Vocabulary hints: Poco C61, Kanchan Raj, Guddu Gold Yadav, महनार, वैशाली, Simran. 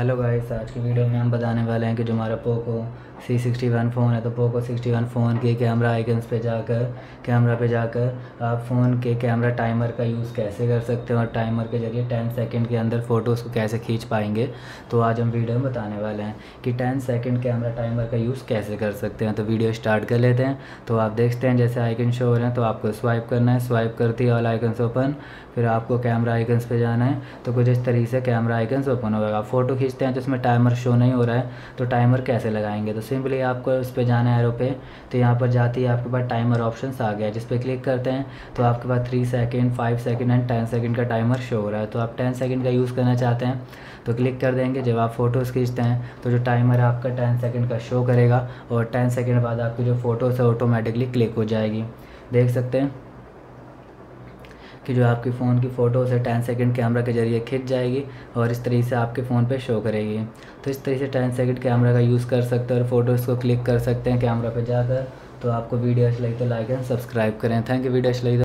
Hello guys, आज की video में हम बताने वाले हैं कि जो हमारा पोको C61 फ़ोन है, तो पोको C61 फ़ोन के कैमरा आइकन्स पे जाकर आप फ़ोन के कैमरा टाइमर का यूज़ कैसे कर सकते हैं और टाइमर के जरिए 10 सेकंड के अंदर फ़ोटोज़ को कैसे खींच पाएंगे। तो आज हम वीडियो में बताने वाले हैं कि 10 सेकंड कैमरा टाइमर का यूज़ कैसे कर सकते हैं। तो वीडियो स्टार्ट कर लेते हैं। तो आप देखते हैं जैसे आइकन शो हो रहे हैं, तो आपको स्वाइप करना है। स्वाइप करते ही ऑल आइकन्स ओपन, फिर आपको कैमरा आइकन्स पर जाना है। तो कुछ इस तरीके से कैमरा आइकन्स ओपन होगा। फ़ोटो खींचते हैं तो इसमें टाइमर शो नहीं हो रहा है, तो टाइमर कैसे लगाएंगे। तो सिंपली आपको उस पर जाना है एरो पे, तो यहाँ पर जाती है आपके पास टाइमर ऑप्शंस आ गया है, जिस पर क्लिक करते हैं तो आपके पास 3 सेकंड, 5 सेकंड एंड 10 सेकंड का टाइमर शो हो रहा है। तो आप 10 सेकंड का यूज़ करना चाहते हैं तो क्लिक कर देंगे। जब आप फ़ोटोज़ खींचते हैं तो जो टाइमर आपका 10 सेकंड का शो करेगा और 10 सेकंड बाद आपकी जो फ़ोटोज़ है ऑटोमेटिकली क्लिक हो जाएगी। देख सकते हैं कि जो आपके फ़ोन की फ़ोटो से 10 सेकंड कैमरा के ज़रिए खींच जाएगी और इस तरीके से आपके फ़ोन पे शो करेगी। तो इस तरीके से 10 सेकंड कैमरा का यूज़ कर सकते हैं और फ़ोटोज़ को क्लिक कर सकते हैं कैमरा पे जाकर। तो आपको वीडियो अच्छी लगी तो लाइक एंड सब्सक्राइब करें। Thank you. वीडियो अच्छी लगी।